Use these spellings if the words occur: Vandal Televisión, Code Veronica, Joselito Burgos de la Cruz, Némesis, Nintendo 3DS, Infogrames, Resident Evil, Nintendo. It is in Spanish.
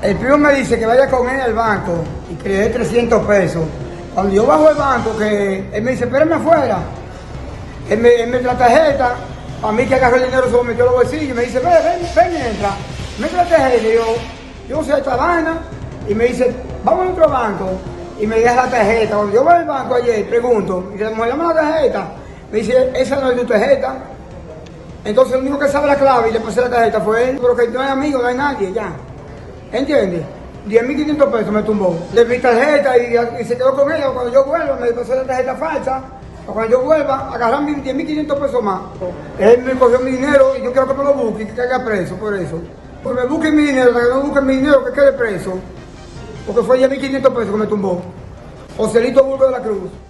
El primo me dice que vaya con él al banco y que le dé 300 pesos. Cuando yo bajo al banco, que él me dice, espérame afuera. Él me da la tarjeta, a mí que agarró el dinero se lo metió en los bolsillos. Me dice, ven, entra. Me da la tarjeta y yo no sé esta vaina. Y me dice, vamos a otro banco. Y me deja la tarjeta. Cuando yo voy al banco ayer, pregunto, y la mujer llama la tarjeta. Me dice, esa no es tu tarjeta. Entonces el único que sabe la clave y le pasé la tarjeta fue él. Pero que no hay amigo, no hay nadie, ya. ¿Entiendes? 10.500 pesos me tumbó. Le di tarjeta y se quedó con ella. Cuando yo vuelva, me pasó la tarjeta falsa. Cuando yo vuelva, agarran 10.500 pesos más. Él me cogió mi dinero y yo quiero que me lo busque y que caiga preso por eso. Porque me busquen mi dinero, que no busquen mi dinero, que quede preso. Porque fue 10.500 pesos que me tumbó. Joselito Burgos de la Cruz.